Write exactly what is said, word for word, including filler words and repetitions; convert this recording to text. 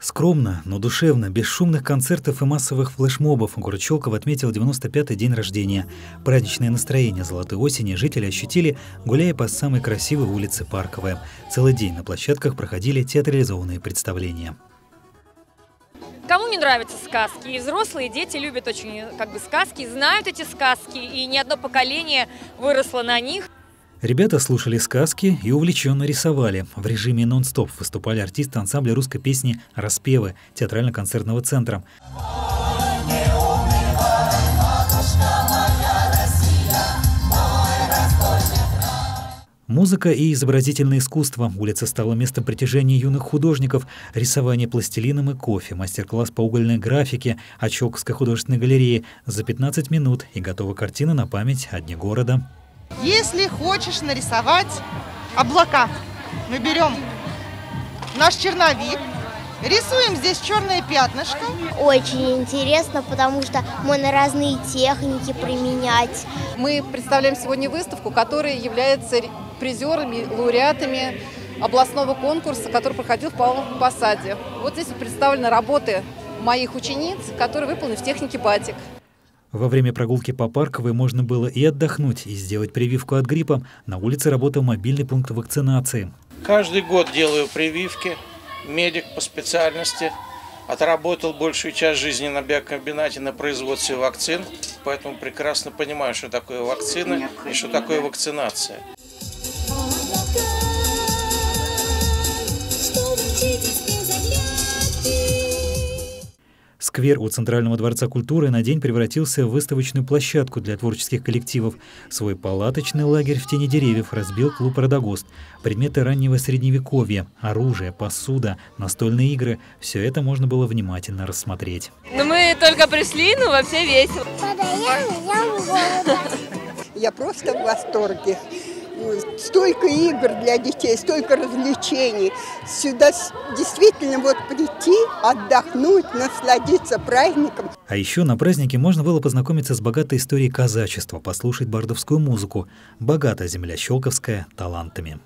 Скромно, но душевно, без шумных концертов и массовых флешмобов Горощёлков отметил девяносто пятый день рождения. Праздничное настроение золотой осени жители ощутили, гуляя по самой красивой улице Парковая. Целый день на площадках проходили театрализованные представления. Кому не нравятся сказки? И взрослые, и дети любят очень как бы, сказки, знают эти сказки, и ни одно поколение выросло на них. Ребята слушали сказки и увлеченно рисовали. В режиме нон-стоп выступали артисты ансамбля русской песни «Распевы» театрально-концертного центра. Музыка и изобразительное искусство. Улица стала местом притяжения юных художников. Рисование пластилином и кофе, мастер-класс по угольной графике Очоковской художественной галереи за пятнадцать минут и готова картина на память о дне города. Если хочешь нарисовать облака, мы берем наш черновик, рисуем здесь черное пятнышко. Очень интересно, потому что можно разные техники применять. Мы представляем сегодня выставку, которая является призерами, лауреатами областного конкурса, который проходил в Павловом Посаде. Вот здесь представлены работы моих учениц, которые выполнены в технике «Батик». Во время прогулки по Парковой можно было и отдохнуть, и сделать прививку от гриппа. На улице работал мобильный пункт вакцинации. Каждый год делаю прививки. Медик по специальности. Отработал большую часть жизни на биокомбинате на производстве вакцин. Поэтому прекрасно понимаю, что такое вакцины и что такое вакцинация. Сквер у Центрального дворца культуры на день превратился в выставочную площадку для творческих коллективов. Свой палаточный лагерь в тени деревьев разбил клуб «Радогост». Предметы раннего средневековья, оружие, посуда, настольные игры – все это можно было внимательно рассмотреть. Ну, мы только пришли, но вообще весело. Я просто в восторге. Столько игр для детей, столько развлечений. Сюда действительно вот прийти, отдохнуть, насладиться праздником. А еще на празднике можно было познакомиться с богатой историей казачества, послушать бардовскую музыку. Богата земля Щёлковская талантами.